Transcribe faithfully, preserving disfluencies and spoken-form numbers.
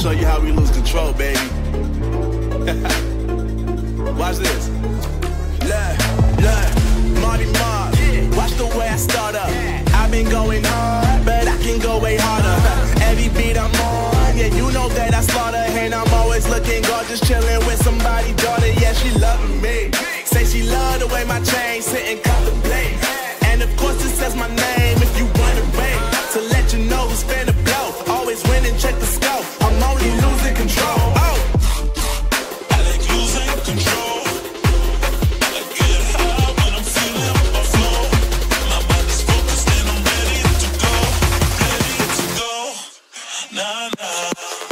show you how we lose control, baby. Watch this. Look, look, Marty Mark. Watch the way I start up. I've been going hard, but I can go way harder. Every beat I'm on, yeah, you know that I slaughter. And I'm always looking gorgeous, chilling with somebody, daughter. Yeah, she loving me. Say she love the way my chain sitting contemplate. And of course it says my name if you wanna wait. To let you know who's finna blow. Always winning, check the scope. I'm only losing control. Nah, nah.